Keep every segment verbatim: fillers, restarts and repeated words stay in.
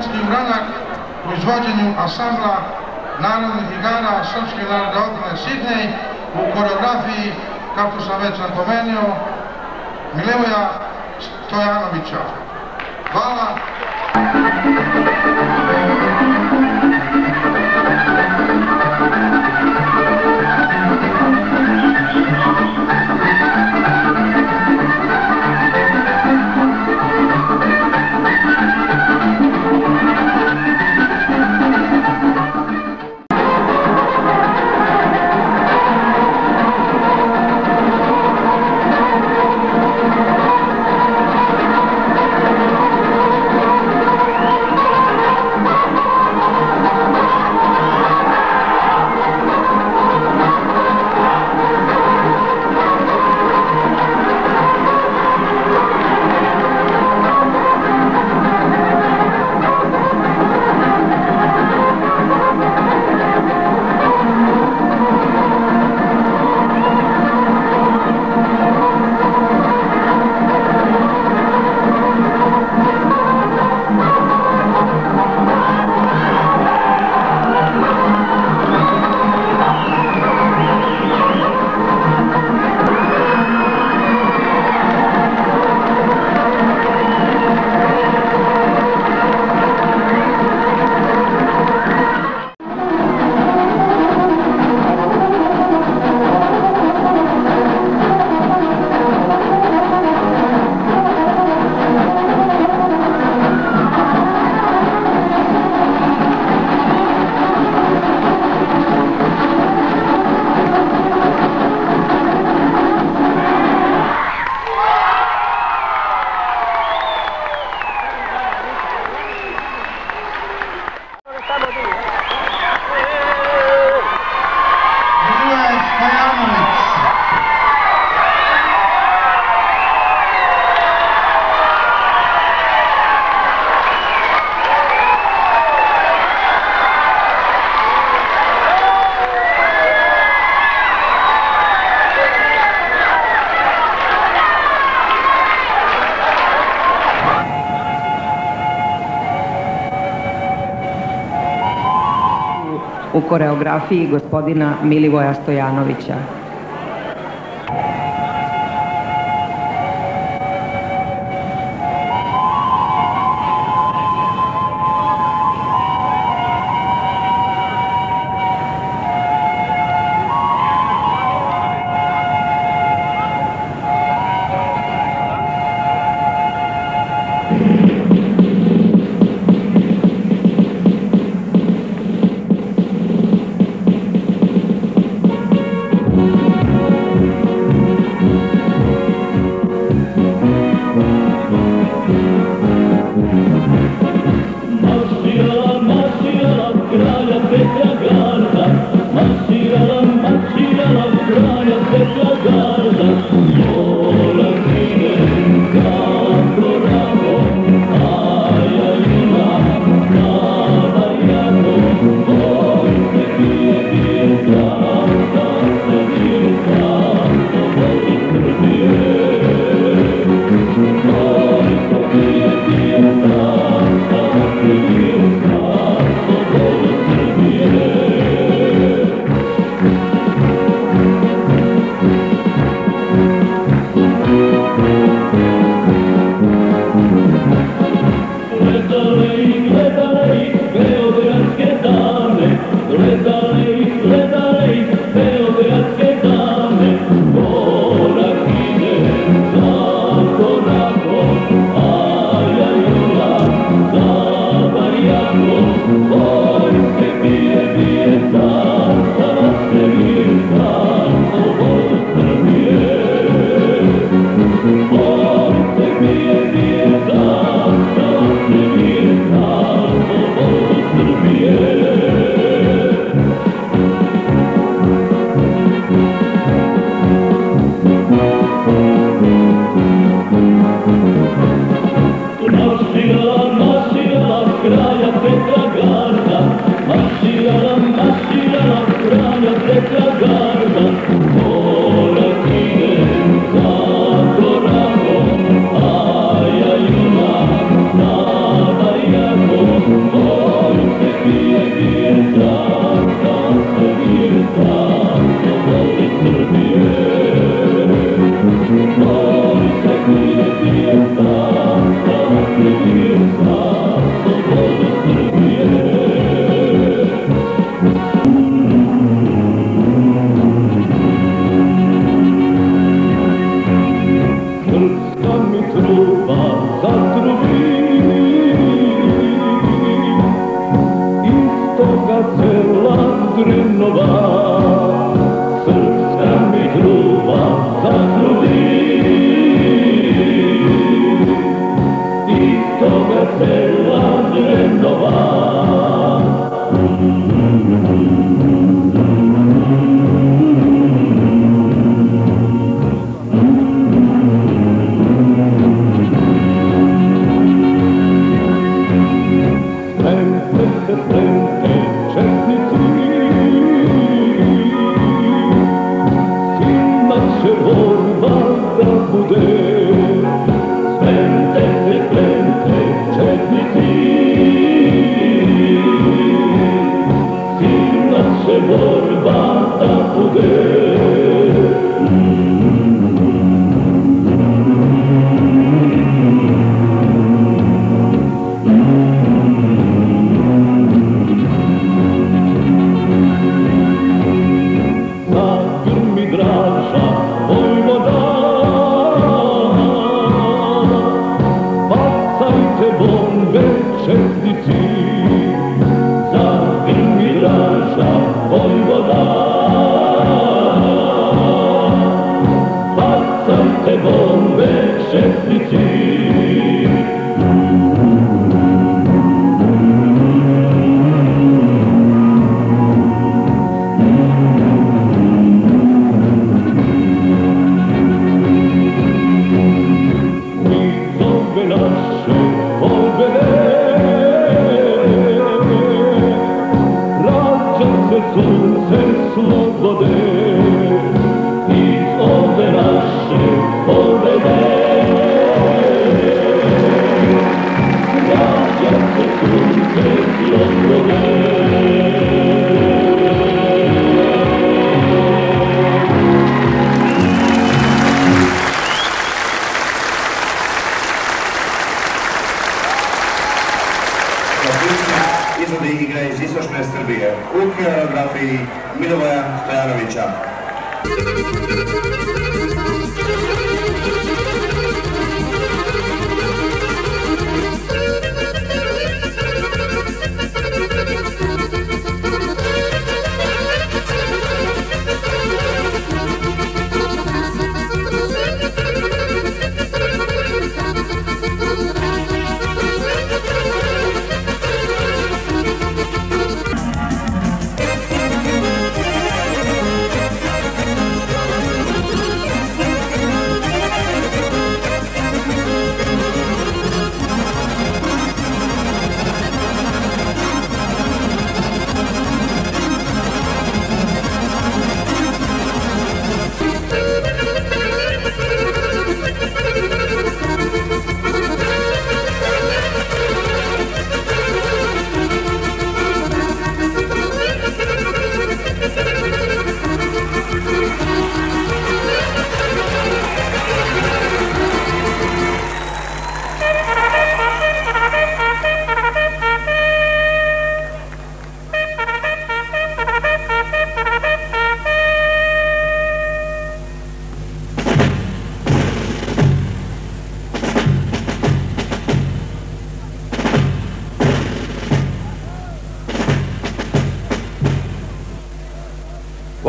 tehnički uradak u izvođenju asambla narodnih igara Srpske narodne opere Sidnej u koreografiji, kako sam već napomenuo, Milivoja Stojanovića. Hvala. U koreografiji gospodina Milivoja Stojanovića. Thank you.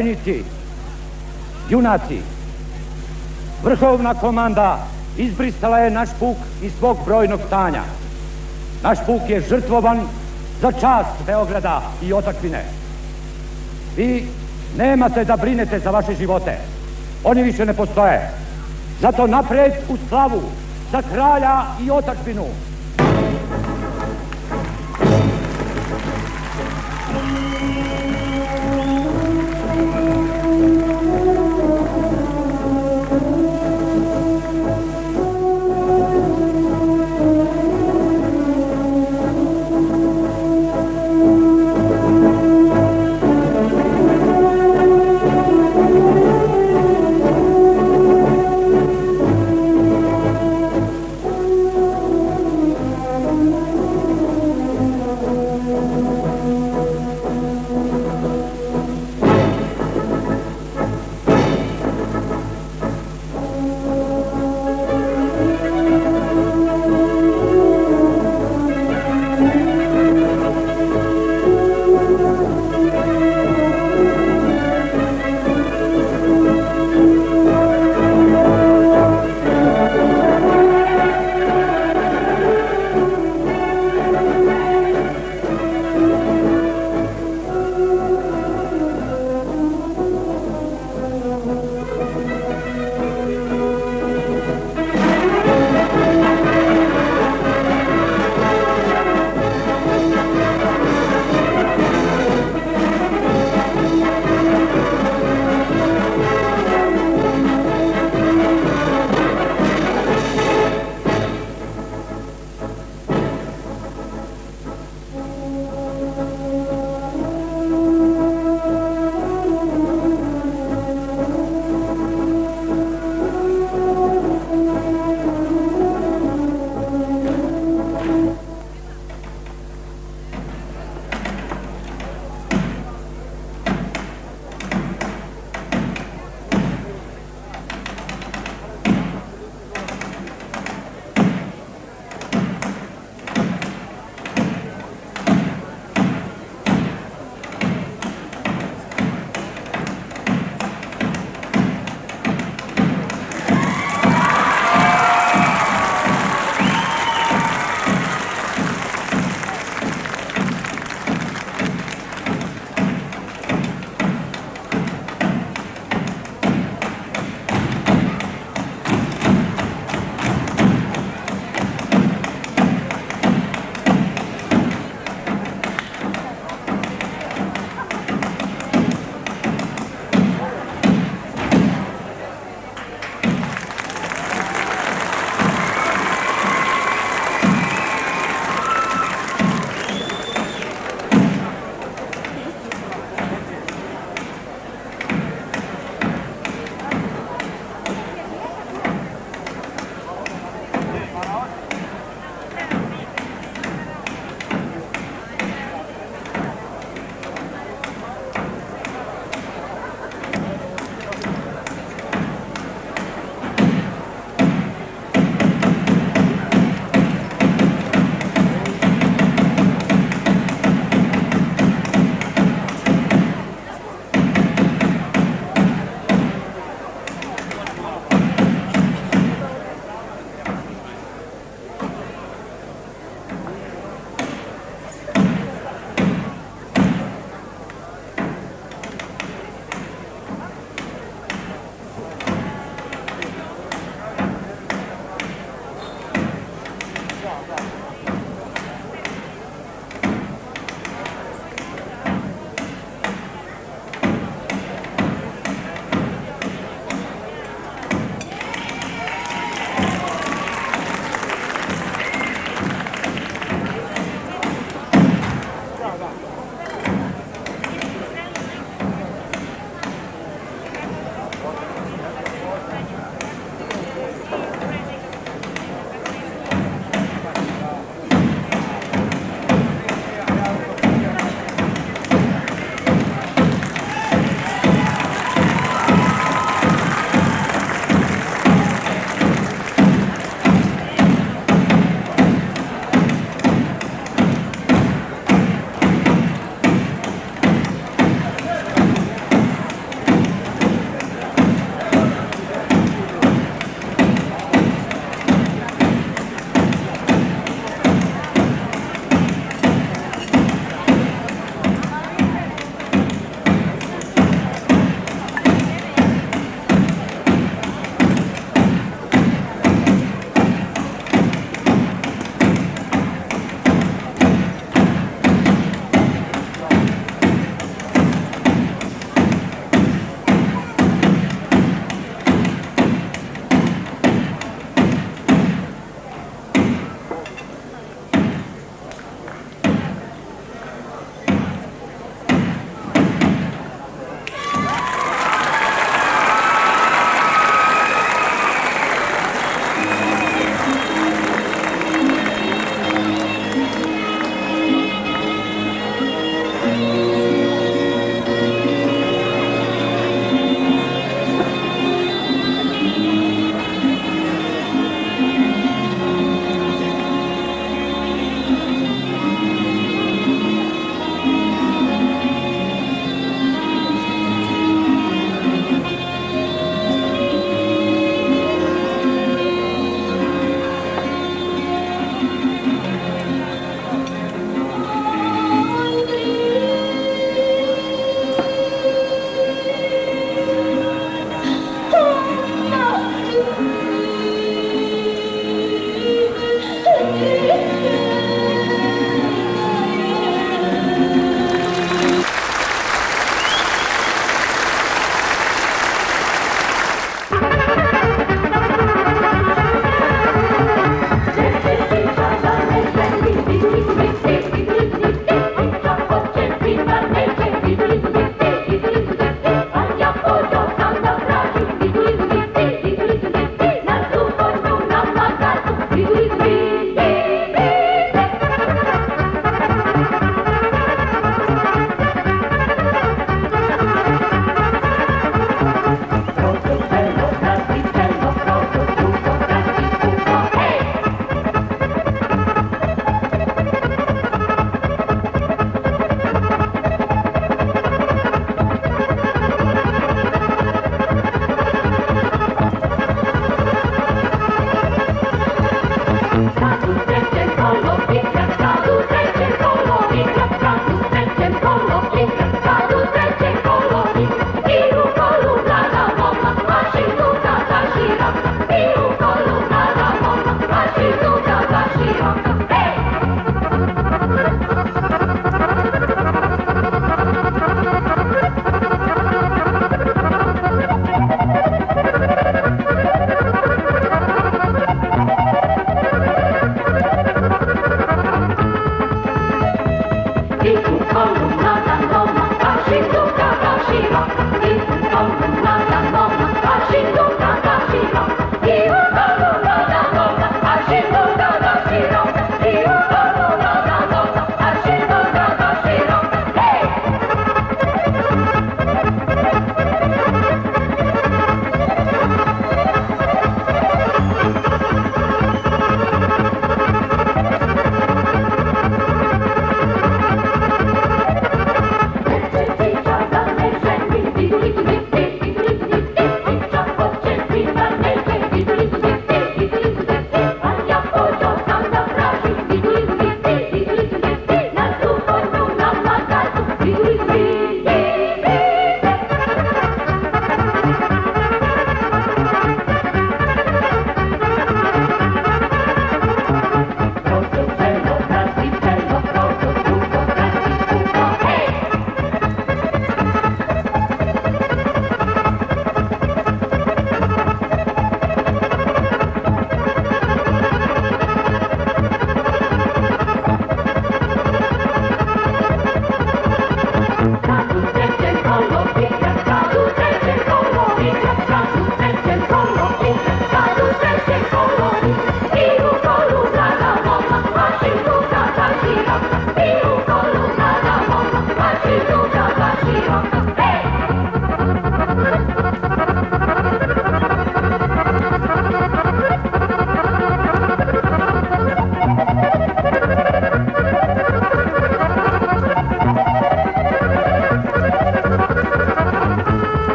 Vojnici, junaci, vrhovna komanda izbrisala je naš puk iz svog brojnog stanja. Naš puk je žrtvovan za čast Beograda i otadžbine. Vi nemate da brinete za vaše živote, oni više ne postoje. Zato napred u slavu za kralja i otadžbinu.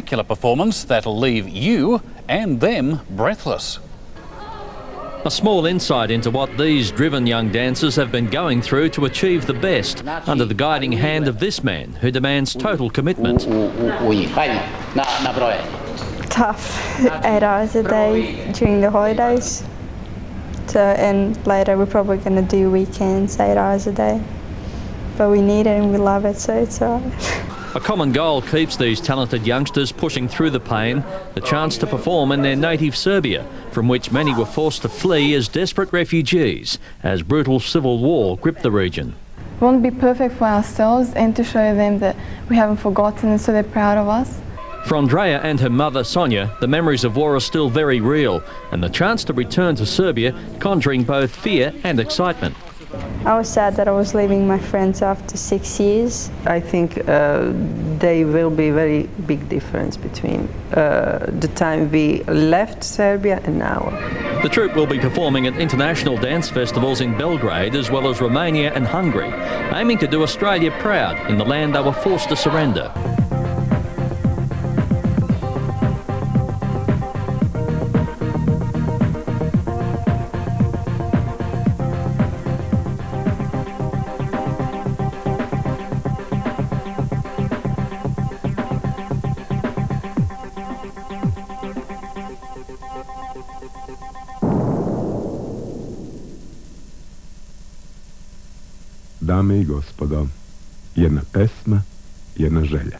spectacular performance that'll leave you and them breathless. A small insight into what these driven young dancers have been going through to achieve the best under the guiding hand of this man who demands total commitment. Tough eight hours a day during the holidays. So, and later we're probably going to do weekends, eight hours a day. But we need it and we love it, so it's all right. A common goal keeps these talented youngsters pushing through the pain, the chance to perform in their native Serbia, from which many were forced to flee as desperate refugees, as brutal civil war gripped the region. We want to be perfect for ourselves and to show them that we haven't forgotten and so they're proud of us. For Andrea and her mother Sonia, the memories of war are still very real, and the chance to return to Serbia conjuring both fear and excitement. I was sad that I was leaving my friends after six years. I think uh, there will be a very big difference between uh, the time we left Serbia and now. The troupe will be performing at international dance festivals in Belgrade as well as Romania and Hungary, aiming to do Australia proud in the land they were forced to surrender. Dame i gospodo, jedna pesma, jedna želja.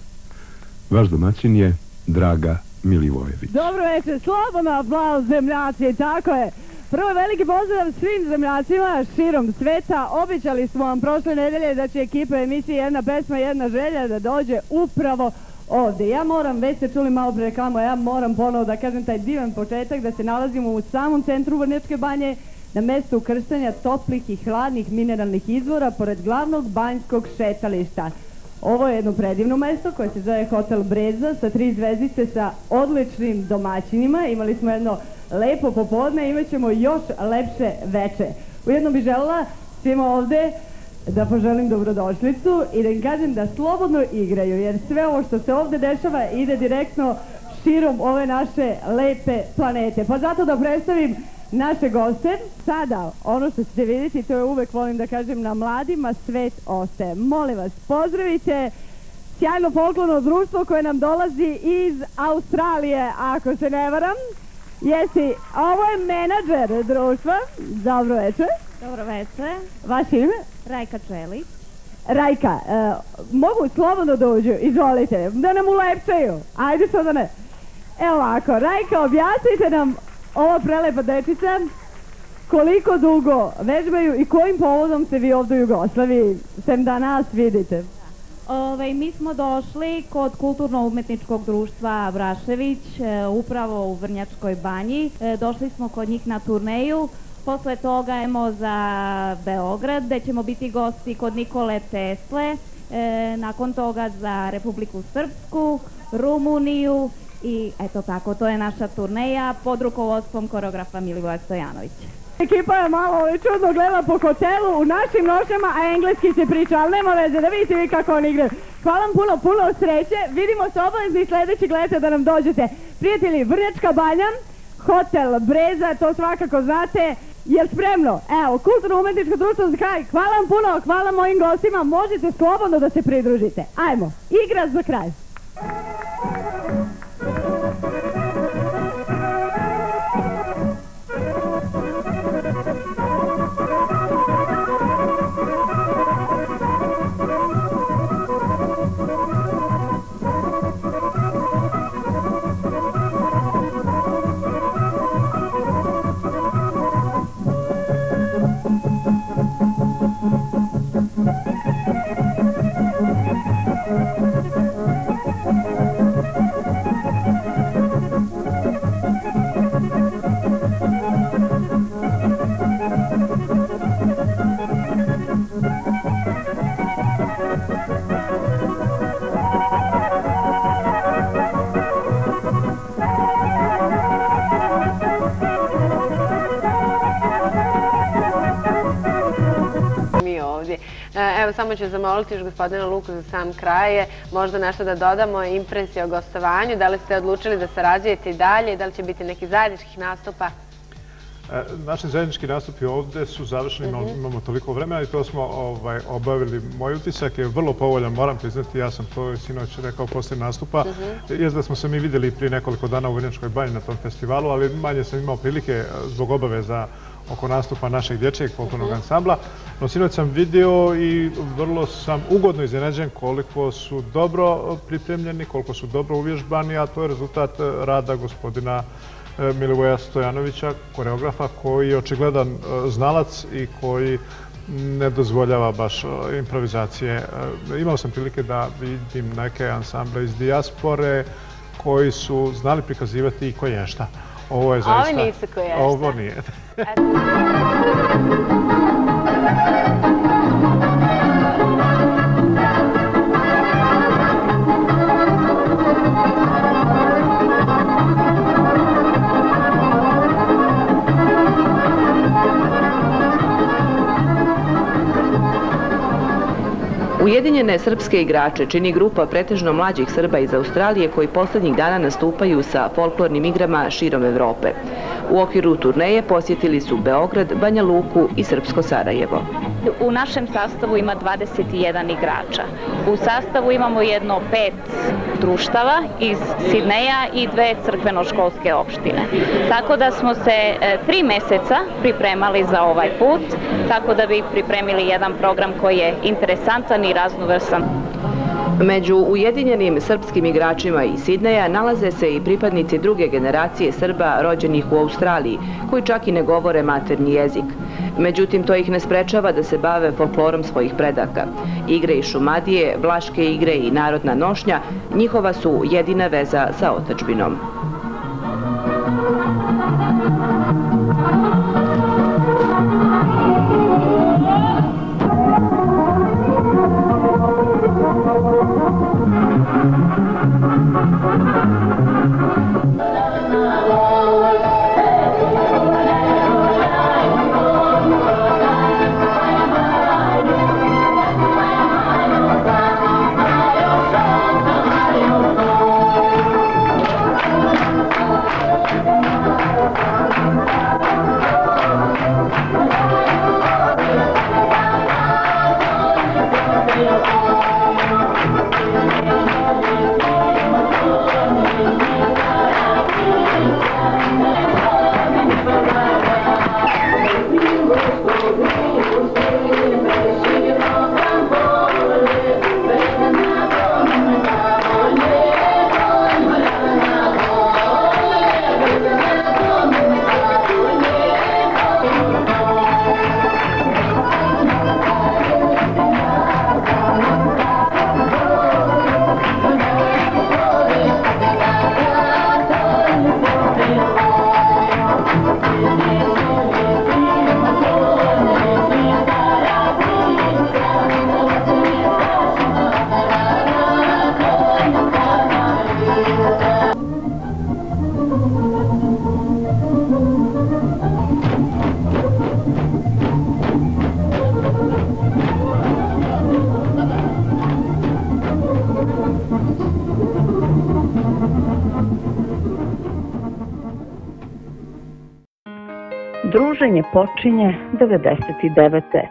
Vaš domaćin je Draga Milivojević. Dobro večer, slobodno aplauz zemljaci, tako je. Prvo veliki pozdrav svim zemljacima širom sveta. Obećali smo vam prošle nedelje da će ekipa emisije Jedna pesma, jedna želja da dođe upravo ovde. Ja moram, već ste čuli malo pre reklamu, ja moram ponovo da kažem taj divan početak da se nalazimo u samom centru Vrnjačke Banje, na mestu ukrštanja toplih i hladnih mineralnih izvora pored glavnog banjskog šetališta. Ovo je jedno predivno mesto koje se zove Hotel Breza sa tri zvezdice sa odličnim domaćinima. Imali smo jedno lepo popodne, imat ćemo još lepše veče. Ujedno bih želela svima ovde da poželim dobrodošlicu i da im kažem da slobodno igraju, jer sve ovo što se ovde dešava ide direktno širom ove naše lepe planete. Pa zato da predstavim naše goste, sada ono što ćete vidjeti, to je uvek volim da kažem, na mladima svet ostaje. Molim vas, pozdravite sjajno folklorno društvo koje nam dolazi iz Australije, ako se ne varam. Jesi, ovo je menadžer društva. Dobro večer. Dobro večer. Vaše ime? Rajko Treli. Rajka, mogu slobodno da uđu, izvolite, da nam ulepšaju. Ajde što da ne. Evo ovako, Rajka, objasnite nam ova prelepa dečica, koliko dugo vežbaju i kojim povodom se vi ovdje u Jugoslaviji, sem da nas vidite? Mi smo došli kod kulturno-umetničkog društva Vrašević, upravo u Vrnjačkoj Banji. Došli smo kod njih na turneju. Posle toga idemo za Beograd, gde ćemo biti gosti kod Nikole Tesle. Nakon toga za Republiku Srpsku, Rumuniju. I eto tako, to je naša turneja pod rukovodstvom koreografa Milivoja Stojanovića. Ekipa je malo čudno gleda po hotelu u našim nošnjama, a engleski se priča, ali nema veze, da vidite vi kako oni igraju. Hvala vam puno, puno sreće, vidimo se obavezni sljedećeg leta da nam dođete. Prijatelji, Vrnjačka Banja, Hotel Breza, to svakako znate. Jel spremno? Evo, kulturno-umetničko društvo za kraj, hvala vam puno, hvala mojim gostima, možete slobodno da se pridružite. Ajmo, igra za kraj. evo samo ću zamoliti još gospodina Luku za sam kraj, možda nešto da dodamo, impresije o gostovanju, da li ste odlučili da sarađujete i dalje i da li će biti nekih zajedničkih nastupa? Naši zajednički nastupi ovde su završeni, imamo toliko vremena i to smo obavili. Moj utisak je vrlo povoljan, moram priznati, ja sam to sinoć rekao posle nastupa. Jeste da smo se mi videli prije nekoliko dana u Vrnjačkoj Banji na tom festivalu, ali manje sam imao prilike zbog obaveza oko nastupa našeg dječjeg folklornog ansambla. No sinoć sam vidio i vrlo sam ugodno iznenađen koliko su dobro pripremljeni, koliko su dobro uvježbani, a to je rezultat rada gospodina Milivoja Stojanovića, koreografa koji je očigledan znalac i koji ne dozvoljava baš improvizacije. Imao sam prilike da vidim neke ansamble iz dijaspore koji su znali prikazivati i koješta. Ovo je zaista... Ovo nisu koješta. Ovo nije. Ujedinjene srpske igrače čini grupa pretežno mlađih Srba iz Australije koji poslednjih dana nastupaju sa folklornim igrama širom Evrope. U okviru turneje posjetili su Beograd, Banja Luku i Srpsko Sarajevo. U našem sastavu ima dvadeset jedan igrača. U sastavu imamo jedno pet društava iz Sidneja i dve crkvenoškolske opštine. Tako da smo se tri meseca pripremali za ovaj put, tako da bi pripremili jedan program koji je interesantan i raznovrsan. Među ujedinjenim srpskim igračima iz Sidneja nalaze se i pripadnici druge generacije Srba rođenih u Australiji, koji čak i ne govore maternji jezik. Međutim, to ih ne sprečava da se bave folklorom svojih predaka. Igre iz Šumadije, vlaške igre i narodna nošnja njihova su jedina veza sa otadžbinom. Druženje počinje devedeset devete.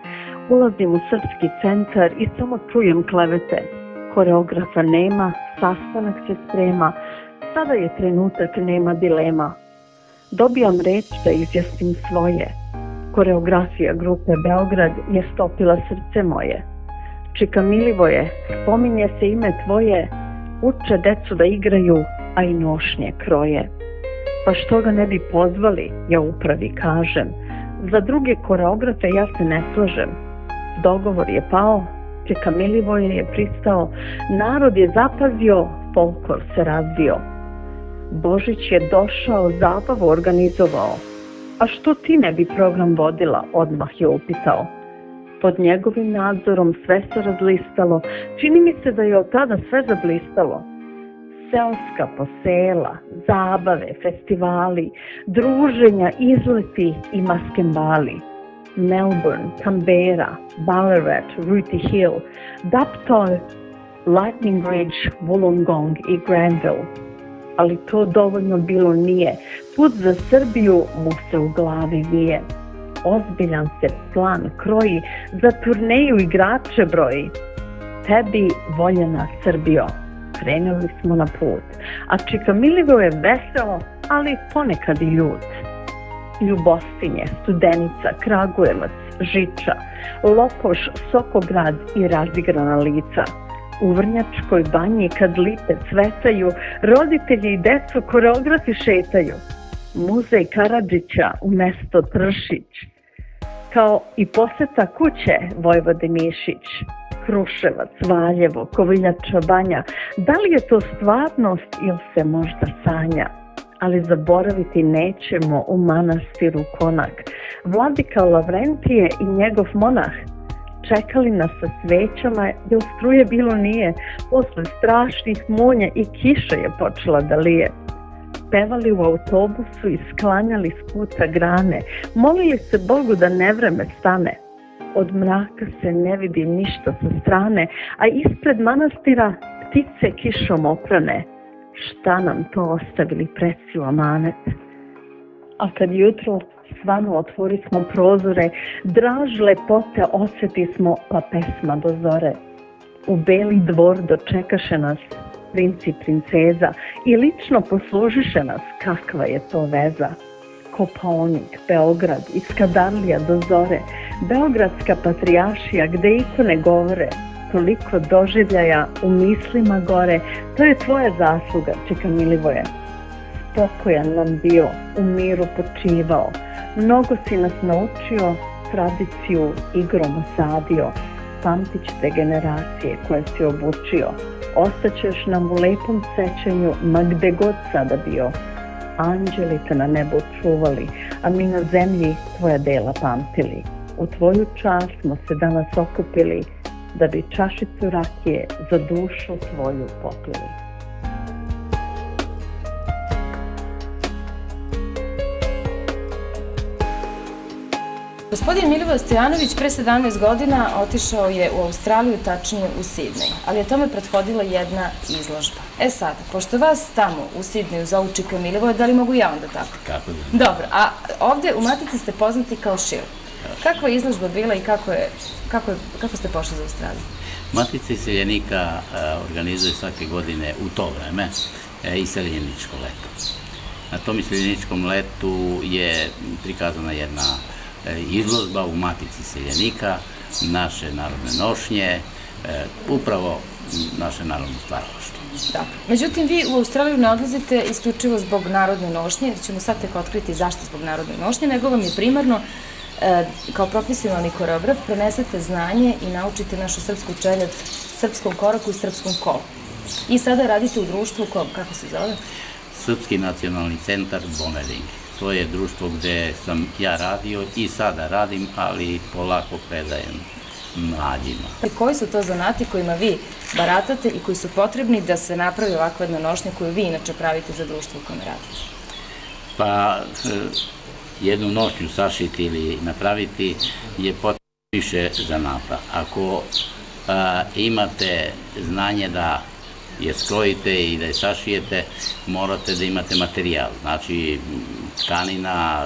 Ulazim u srpski centar i samo čujem klevete. Koreografa nema, sastanak se sprema, sada je trenutak, nema dilema. Dobijam reč da izjasnim svoje. Koreografija grupe Beograd je stopila srce moje. Čika Milivoje, spominje se ime tvoje, uče decu da igraju, a i nošnje kroje. Pa što ga ne bi pozvali, ja upravi kažem. Za druge koreografe ja se ne slažem. Dogovor je pao, čeka Milivoje je pristao, narod je zapazio, folklor se razvio. Božić je došao, zabavu organizovao. A što ti ne bi program vodila, odmah je upitao. Pod njegovim nadzorom sve se razlistalo, čini mi se da je od tada sve zablistalo. Selska posela, zabave, festivali, druženja, izleti i maskembali. Melbourne, Canberra, Ballarat, Ruti Hill, Daptor, Lightning Ridge, Wollongong I Granville. Ali to dovoljno bilo nije. Put za Srbiju mu se u glavi vije. Ozbiljan se plan kroji, za turneju igrače broji. Tebi voljena Srbijo, krenuli smo na put, a čika Milivoj je veselo, ali ponekad I ljut. Ljubostinje, Studenica, Kragujevac, Žiča, Lokoš, Sokograd I razigrana lica. U Vrnjačkoj banji kad lipe cvetaju, roditelji I decu koreografi šetaju. Muzej Karadžića u mesto Tršić, kao I poseta kuće Vojvode Miješić, Kruševac, Valjevo, Koviljača Banja. Da li je to stvarnost ili se možda sanja? Ali zaboraviti nećemo u manastiru konak. Vladika Lavrentije I njegov monah čekali nas sa svećama jer struje bilo nije, posle strašnih munja I kiša je počela da lije. Pevali u autobusu I sklanjali s puta grane, molili se Bogu da nevreme stane. Od mraka se ne vidi ništa sa strane, a ispred manastira ptice kišom oprane. Šta nam to ostavili preci u amanet? A kad jutro svanu otvori smo prozore, draž lepote osjeti smo pa pesma do zore. U beli dvor dočekaše nas princ I princeza I lično poslužiše nas kakva je to veza. Kopaonik, Beograd, Iskadarlija do zore, Beogradska patrijaršija gde ikone govore, toliko doživljaja u mislima gore, to je tvoja zasluga, čeka Milivoje. Spokojan nam bio, u miru počivao, mnogo si nas naučio, tradiciju igrom osadio, pamtit će te generacije koje si obučio. Ostaćeš nam u lepom sećanju, ma gde god sada bio. Anđeli te na nebu čuvali, a mi na zemlji tvoja dela pamtili. U tvoju čast smo se danas okupili, da bi čašicu rakije za dušu tvoju popili. Gospodin Milivoj Stojanović pre sedamnaest godina otišao je u Australiju, tačnije u Sidnej, ali je tome prethodila jedna izložba. E sad, pošto vas tamo u Sidneju zovu čika Milivoje, da li mogu ja onda tako? Kako ne? Dobro, a ovde u Matici ste poznati kao Šil. Kakva je izložba bila I kako ste pošli za Australiju? Matica iseljenika organizuje svake godine u to vreme iseljeničko leto. Na tom iseljeničkom letu je prikazana jedna izložba u Matici seljenika, naše narodne nošnje, upravo naše narodno stvaralaštvo. Međutim, vi u Australiju ne odlazite isključivo zbog narodne nošnje, jer ćemo sad tek otkriti zašto zbog narodne nošnje, nego vam je primarno kao profesionalni koreograf prenesete znanje I naučite našu srpsku čeljad srpskom koraku I srpskom kolu. I sada radite u društvu, kako se zove? Srpski nacionalni centar Boneding. To je društvo gde sam ja radio I sada radim, ali polako predajem mlađima. Koji su to zanati kojima vi baratate I koji su potrebni da se napravi ovakva jedna nošnja koju vi inače pravite za društvo u kome radite? Pa jednu nošnju sašiti ili napraviti je potrebno više zanata. Ako imate znanje da je skrojite I da je sašijete, morate da imate materijal, znači tkanina,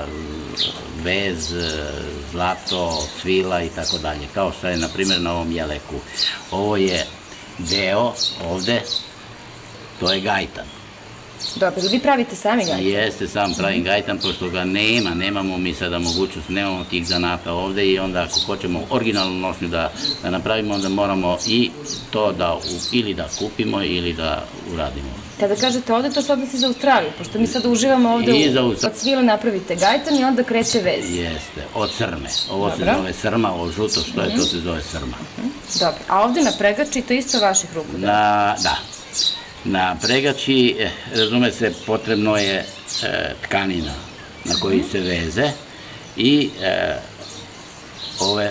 vez, zlato, svila I tako dalje, kao što je na primjer na ovom jeleku. Ovo je deo ovde, to je gajtan. Dobro, vi pravite sami gajtan? Jeste, sam pravim gajtan, pošto ga nema, nemamo mi sada mogućnost, nemamo tih zanata ovde I onda ako hoćemo originalnu nošnju da napravimo, onda moramo I to da ili da kupimo ili da uradimo. Kada kažete ovde, to se odnosi za Australiju, pošto mi sada uživamo ovde, od svile napravite gajtan I onda kreće vez. Jeste, od srme, ovo se zove srma, ovo žuto, što je to se zove srma. Dobro, a ovde na pregači, to je isto vaših ruku? Da. Na pregači, razume se, potrebno je tkanina na koju se veze I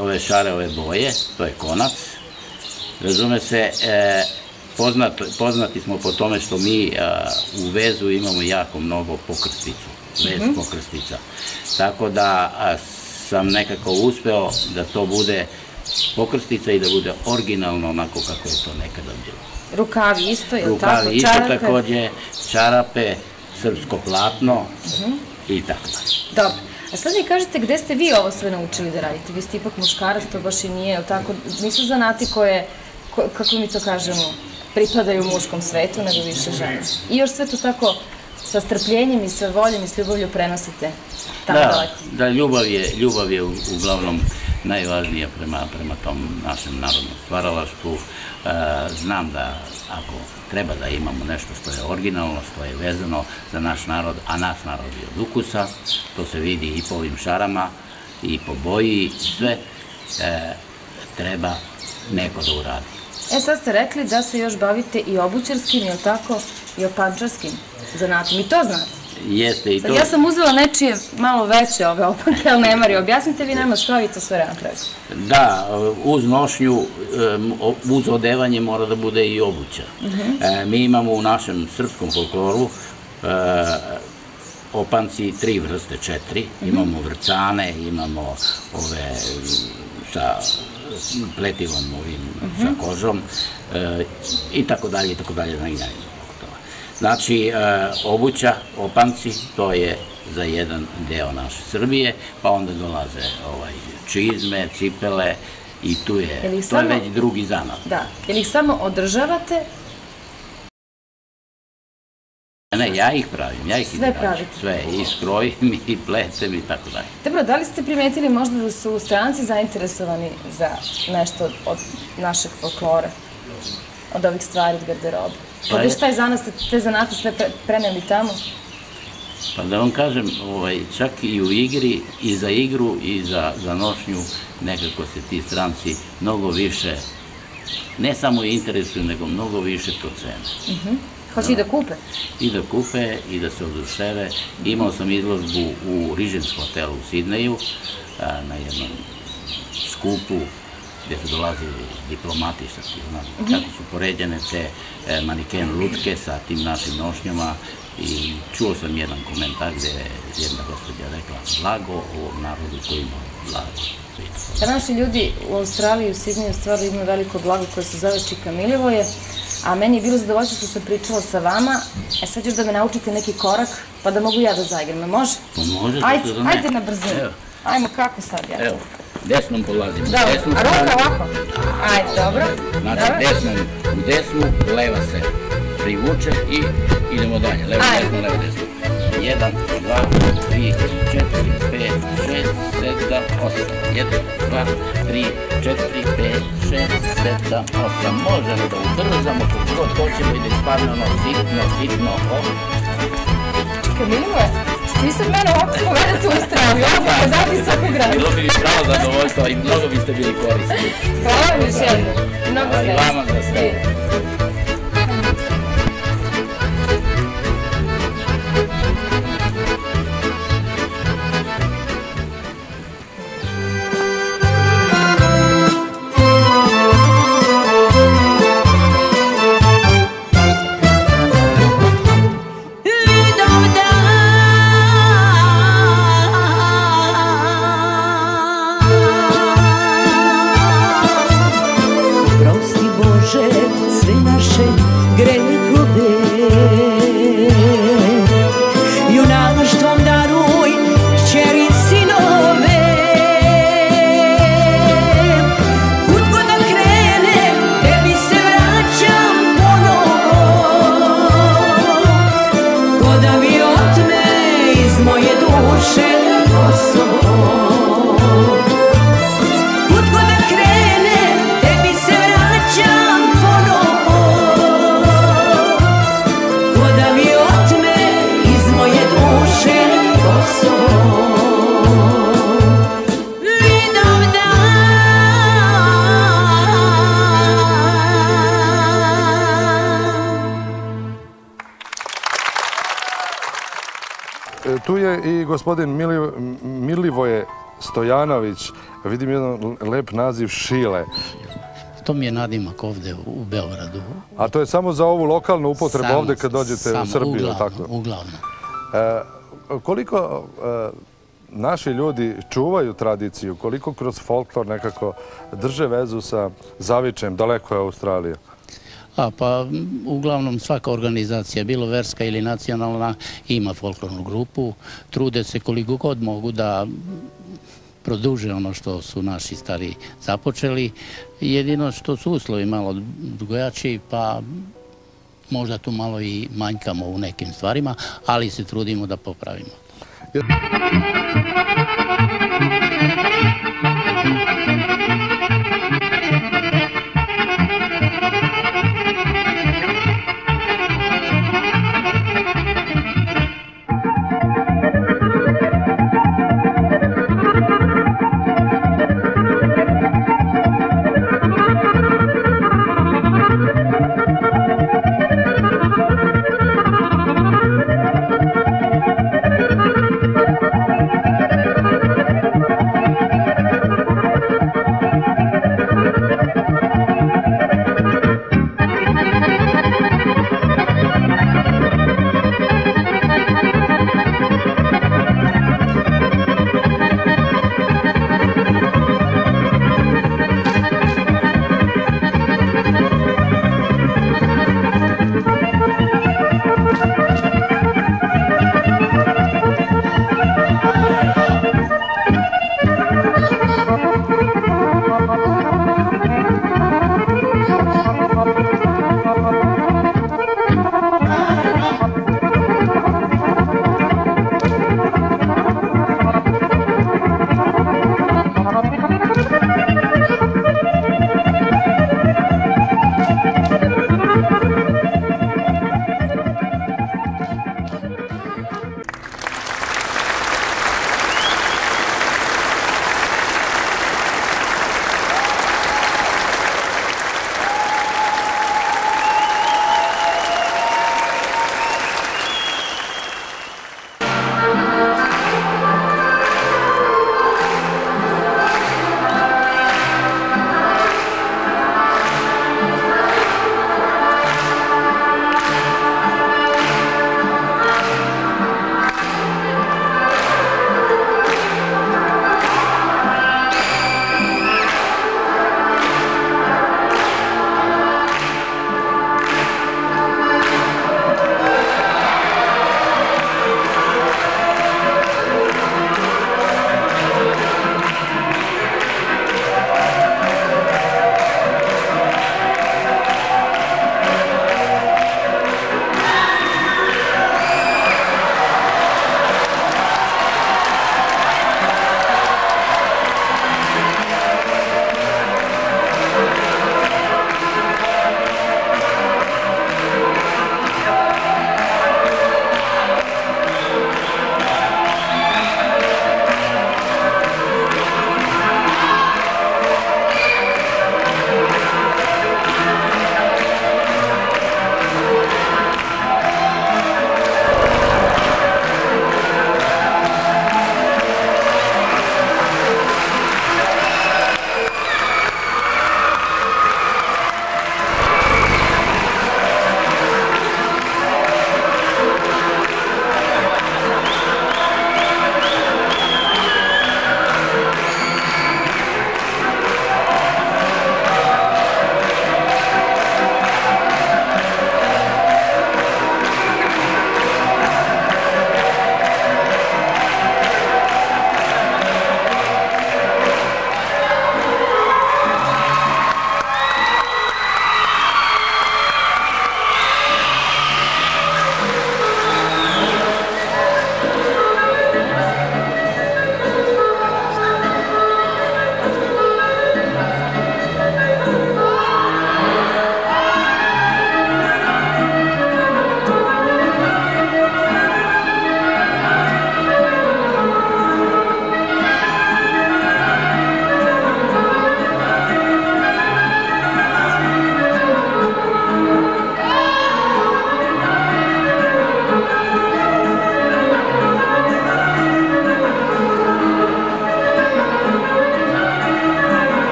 ove šare, ove boje, to je konac. Razume se, poznati smo po tome što mi u vezu imamo jako mnogo pokrstica, vez pokrstica. Tako da sam nekako uspeo da to bude pokrstica i da bude originalno onako kako je to nekada bilo. Rukavi isto, je li tako? Rukavi isto takođe, čarape, srpsko platno i tako dalje. Dobro. A sad mi kažete gde ste vi ovo sve naučili da radite? Vi ste ipak muškarac, to baš i nije, je li tako? Nisu zanati koje, kako mi to kažemo, pripadaju muškom svetu, nego više žene. I još sve to tako sa strpljenjem i sa voljom i s ljubavlju prenosite tamo daleko. Da, ljubav je uglavnom najvažnija prema tom našem narodnom stvaralaštvu. Znam da ako treba da imamo nešto što je originalno, što je vezano za naš narod, a naš narod je od ukusa, to se vidi i po ovim šarama, i po boji, sve treba neko da uradi. E sad ste rekli da se još bavite i obućarskim, je li tako, i opančarskim zanatom, i to znate? Jeste i to. Ja sam uzela nečije malo veće ove opanke, ali ne mari, objasnite vi nama što vi to sve napravite. Da, uz nošnju, uz odevanje mora da bude i obuća. Mi imamo u našem srpskom folkloru opanci tri vrste, četiri. Imamo vrcane, imamo ove sa pletivom, ovim sa kožom i tako dalje i tako dalje. Znači, obuća, opanci, to je za jedan deo naše Srbije, pa onda dolaze čizme, cipele i tu je, to je već drugi zanat. Da, jer ih samo održavate? Ne, ja ih pravim, ja ih sve pravim, sve, i skrojim, i pletem, i tako dalje. Dobro, da li ste primetili možda da su stranci zainteresovani za nešto od našeg folklora, od ovih stvari, od garderoba? Pa viš taj zanat, te zanate sve preneli tamo? Pa da vam kažem, čak i u igri, i za igru, i za nošnju, nekako se ti stranci mnogo više, ne samo interesuju, nego mnogo više procene. Hoće i da kupe? I da kupe, i da se oduševe. Imao sam izložbu u Riženskom hotelu u Sidneju, na jednom skupu, gde su dolazili diplomati, kako su poređene te maniken lutke sa tim našim nošnjama, i čuo sam jedan komentar gde je jedna gospođa rekla blago ovom narodu koji ima blago. Naši ljudi u Australiji i u Sidneju stvarno imaju veliko blago koje se zove čika Milivoje, a meni je bilo zadovoljstvo što sam pričala sa vama. E sad još da me naučite neki korak, pa da mogu ja da zaigram, me može? Može, da se da ne. Ajde na brzinu. Ajmo, kako sad ja? Evo. Desnom polazimo. Dobro, a ruka ovako? Ajde, dobro. Znači, desnom u desnu, leva se privuče i idemo dalje. Levo, desno, levo, desno. Jedan, dva, tri, četiri, pet, šest, sedam, osam. Jedan, dva, tri, četiri, pet, šest, sedam, osam. Možemo da udržamo kako god hoćemo i da ispadne ono sitno, sitno, ovo. Čekaj, milimo je. Vi sad mene ovako povedete u Australiju, ovako povedati Sokograd. Bilo bi mi pravo zadovoljstvo i mnogo biste bili korisni. Hvala vam još jedno. Mnogo sreće. I vama za sve. Tu je i gospodin Milivoj Stojanović, vidim jedan lep naziv Šile. To mi je nadimak ovde u Beogradu. A to je samo za ovu lokalnu upotrebu ovde kad dođete u Srbiju, tako? Uglavnom, uglavnom. Koliko naši ljudi čuvaju tradiciju, koliko kroz folklor nekako drže vezu sa zavičajem, daleko je Australija. A, pa uglavnom svaka organizacija, bilo verska ili nacionalna, ima folklornu grupu, trude se koliko god mogu da produže ono što su naši stari započeli. Jedino što su uslovi malo drugačiji, pa možda tu malo i manjkamo u nekim stvarima, ali se trudimo da popravimo.